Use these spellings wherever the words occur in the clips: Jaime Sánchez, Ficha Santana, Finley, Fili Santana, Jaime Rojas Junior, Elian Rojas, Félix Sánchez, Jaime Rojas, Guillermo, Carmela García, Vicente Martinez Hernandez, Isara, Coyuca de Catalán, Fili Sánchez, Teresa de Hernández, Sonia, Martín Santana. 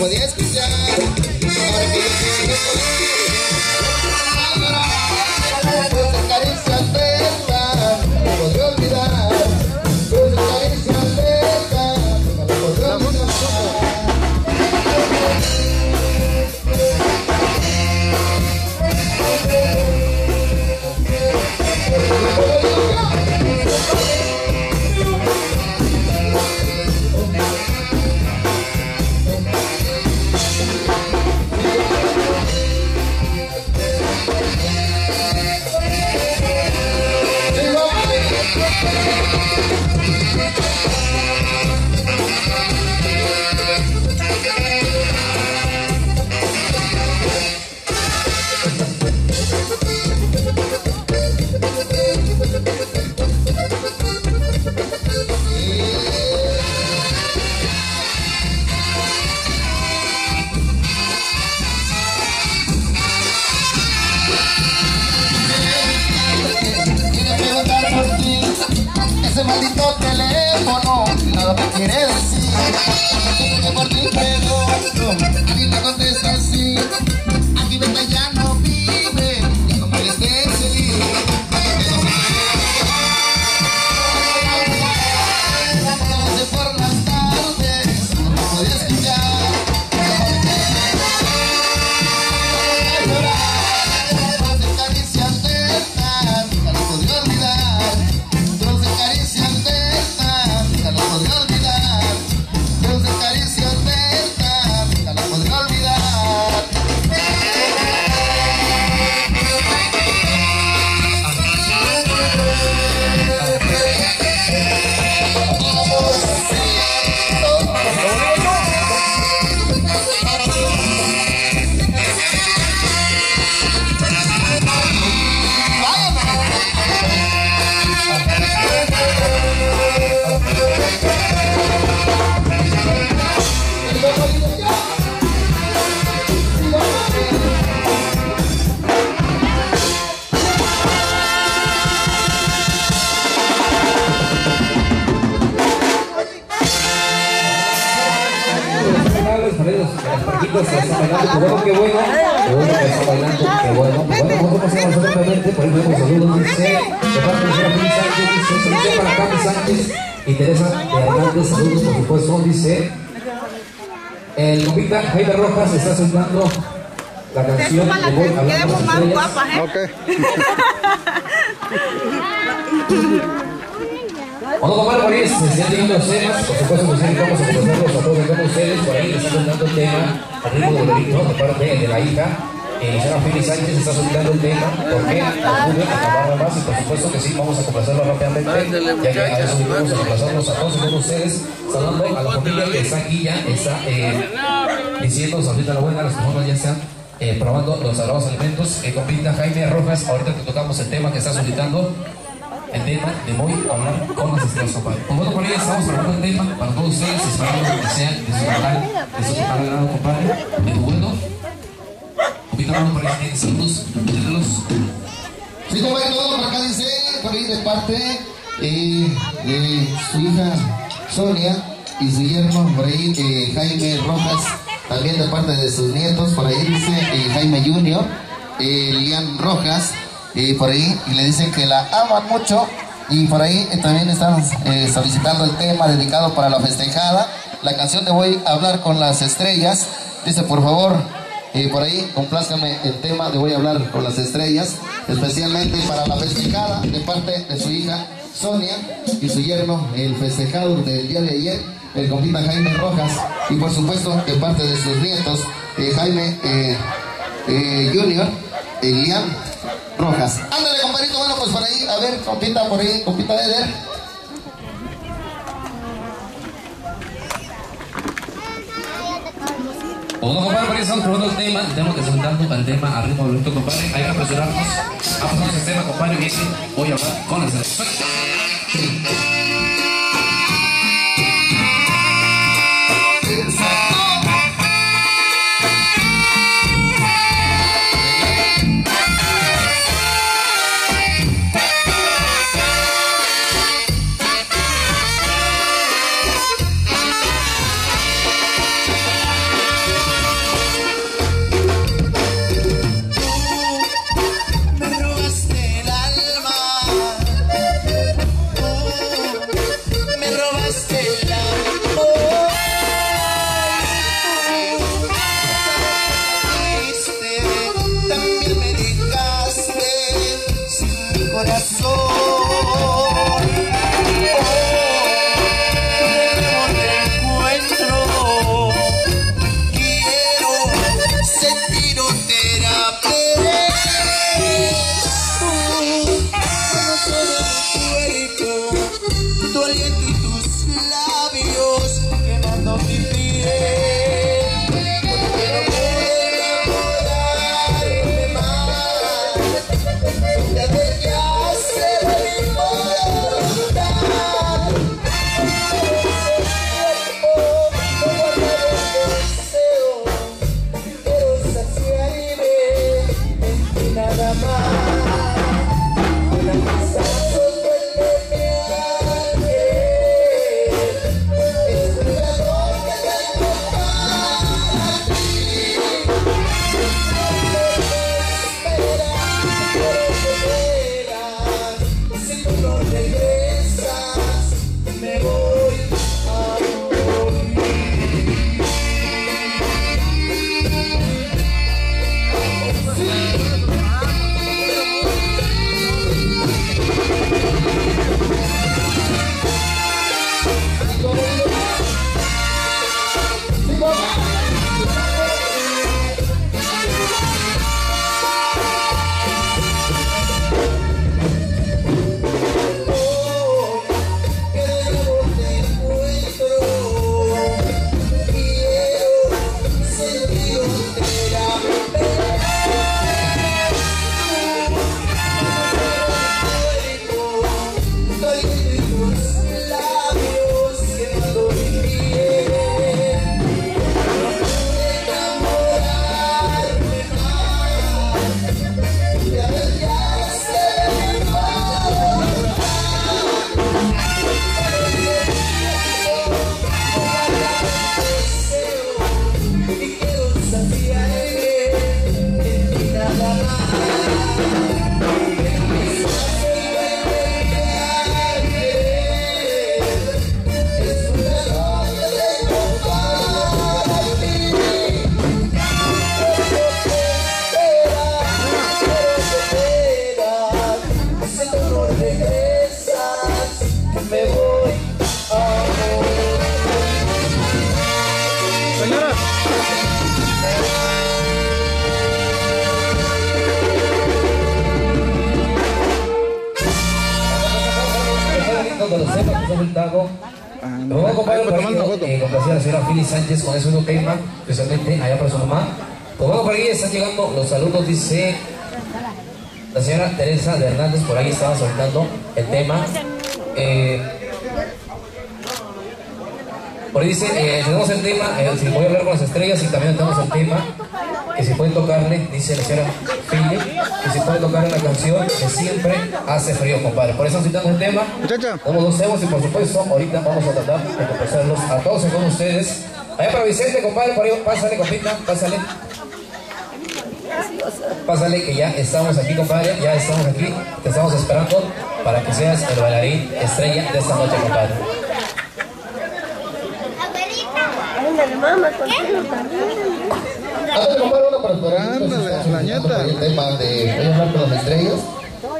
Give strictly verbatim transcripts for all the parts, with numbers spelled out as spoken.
podía escuchar. Maldito teléfono, nada te quiere decir. Yo te por ti pregunto, nadie te contesta así. Aquí vete, ya no vive, ya no puedes decidir. Desde por las tardes, no te podía escuchar. Qué bueno, qué bueno que está bailando, qué bueno, qué bueno, vamos a pasar absolutamente, por ahí vemos saludos, dice, de parte de Fili Sánchez, dice, saludos para Jaime Sánchez y Teresa de Hernández, saludos por supuesto, dice, el compita Jaime Rojas está soltando la canción de Voy a hablar con las estrellas. Ok. Vamos a tomar por ahí, se están llegando los temas, por supuesto que vamos a conversarlos a todos acá con ustedes, por ahí les está soltando el tema, al ritmo de Guillermo, de parte de la hija, Isara Félix Sánchez está soltando el tema, ¿por qué? Por Julio, por más, y por supuesto que sí, vamos a conversarlo rápidamente, ya que a eso vamos a conversarlos a todos con ustedes, saludando a la familia que está aquí ya, está eh, diciendo saludita la buena, las personas ya están eh, probando los salados alimentos, eh, compita Jaime Rojas, ahorita te tocamos el tema que está solicitando, el tema de Voy a hablar con las estrellas. Con voto por ella estamos hablando del tema para todos ustedes, esperando que sea de su canal, de su canal agrado, compadre, de tu vuelo. Compita, vamos por ahí, saludos, saludos. Sí, compadre, todo por acá dice, por ahí de parte eh, de su hija Sonia y su yerno, por ahí eh, Jaime Rojas, también de parte de sus nietos, por ahí dice eh, Jaime Junior, eh, Elian Rojas, y por ahí y le dicen que la aman mucho y por ahí eh, también están eh, solicitando el tema dedicado para la festejada, la canción de Voy a hablar con las estrellas, dice por favor eh, por ahí complázcame el tema de Voy a hablar con las estrellas, especialmente para la festejada de parte de su hija Sonia y su yerno, el festejado del día de ayer, el compita Jaime Rojas, y por supuesto de parte de sus nietos eh, Jaime eh, eh, Junior, Elian Rojas. Ándale, compadrito, bueno, pues por ahí, a ver, compita por ahí, compita de Eder. Bueno, compadre, por ahí estamos probando el tema, tenemos que sentando el tema al ritmo bonito, compadre, hay que apresurarnos, vamos con el tema, compadre, que voy a hablar con el selección. Fili Sánchez con eso es un okay, man, especialmente allá para su mamá. Como vamos por ahí, están llegando los saludos, dice la señora Teresa de Hernández, por ahí estaba soltando el tema. Eh, por ahí dice, eh, tenemos el tema, eh, si voy a hablar con las estrellas, y también tenemos el tema, que si pueden tocarle, dice la señora Finley, que si pueden tocarle la canción que siempre hace frío, compadre. Por eso citamos el tema, tenemos dos temas y por supuesto ahorita vamos a tratar de conversarlos a todos con ustedes. Allá para Vicente, compadre, por ahí, pásale, compita, pásale. Pásale que ya estamos aquí, compadre, ya estamos aquí, te estamos esperando para que seas el bailarín estrella de esta noche, compadre. Ándale, mamá, contigo también. Ándale, compadre, una para por ahí. Ándale, la nieta. El tema de voy a hablar con las estrellas.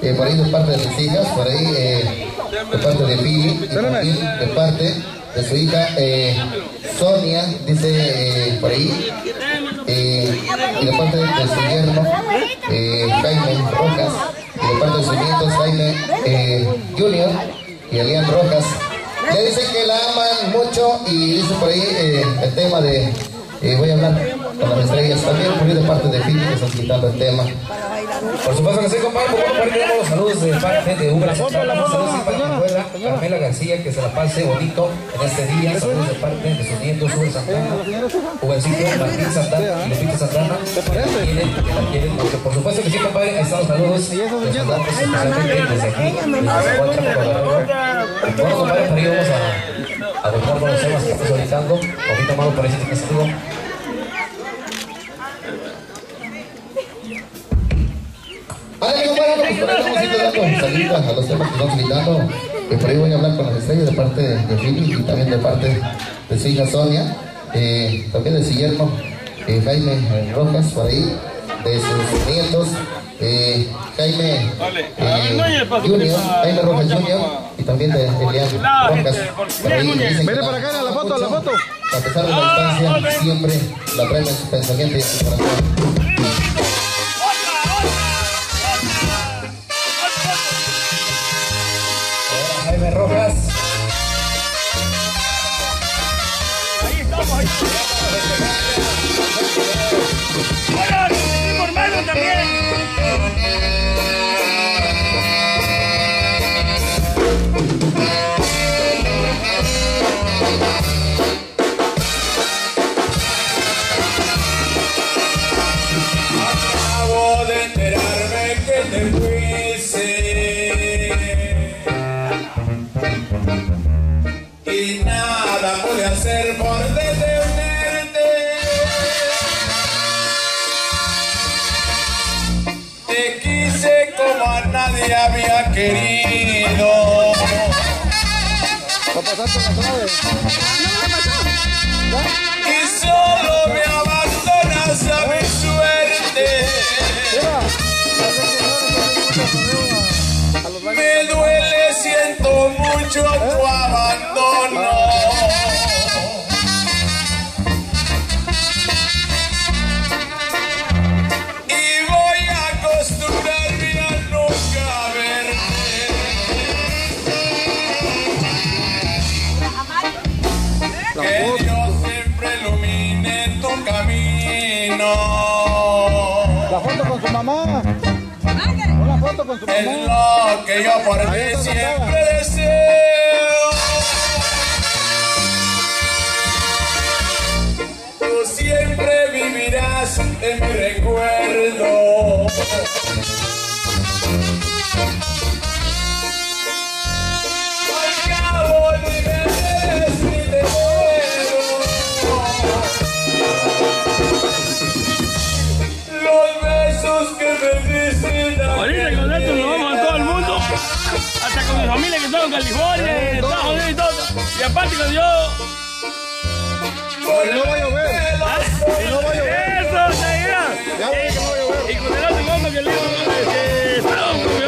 Eh, por ahí de parte de sus hijas, por ahí eh, de parte de Fili, de parte de su hija eh, Sonia, dice eh, por ahí, eh, y de parte de su yerno eh, Jaime Rojas, y de parte de sus nietos Jaime eh, Junior y Elian Rojas. Ya dicen que la aman mucho y dice por ahí eh, el tema de eh, voy a hablar con las estrellas también, por ahí de parte de Fili, que están quitando el tema. Por supuesto que sí, compadre, por los saludos de parte de Ubra. Saludos de parte de abuela, Carmela García, que se la pase bonito en este día. Saludos de parte de sus nietos, Fili Santana, jovencito Martín Santana y Ficha Santana, que quieren, que la quieren. Por supuesto que sí, compadre, están los saludos. Desde aquí, bueno, compadre, por ahí vamos a buscar con los temas que estamos solicitando. Un poquito más por ahí que estuvo. Ay, bueno, pues por ahí vamos a ir dando salidas a los temas que están gritando. Eh, por ahí voy a hablar con las estrellas de parte de Fili y también de parte de su hija Sonia, eh, también de su yerno eh, Jaime Rojas, por ahí, de sus nietos, eh, Jaime eh, Junior, Jaime Rojas Junior y también de Elian Rojas. Viene para acá, a la foto, a la foto. A pesar de la distancia, siempre la traen en su pensamiento y en su corazón. Jaime Rojas. Ahí estamos, ahí estamos. Bueno, hermano también. Acabo de enterarme que te fuiste. Y nada pude hacer por detenerte. Te quise como a nadie había querido. Y solo me abandonas a mi suerte. Me duele, siento mucho tu abandono. Y voy a acostumbrarme a nunca verte. Que Dios siempre ilumine tu camino. La foto con su mamá. Una foto con su mamá. Es lo que yo por ti siempre deseo. Siempre vivirás en mi recuerdo. Acabo de ver si te muero. Los besos que me diste. Ahorita con esto nos vamos a todo el mundo. Hasta con mi familia que está en California, en Estados Unidos y todo. Y aparte con yo. Y no va a llover. ¿Ah? Y no va a llover. Eso, Taira. Ya ve que no va a llover. Y con el otro mundo que el libro eh, estaba con mi amigo.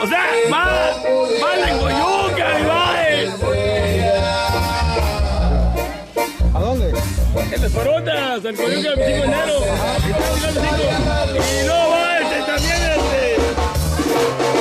O sea, va, va la coyuca y va el... ¿A dónde? En las parotas, el coyuca del cinco de enero. Y no va este también este...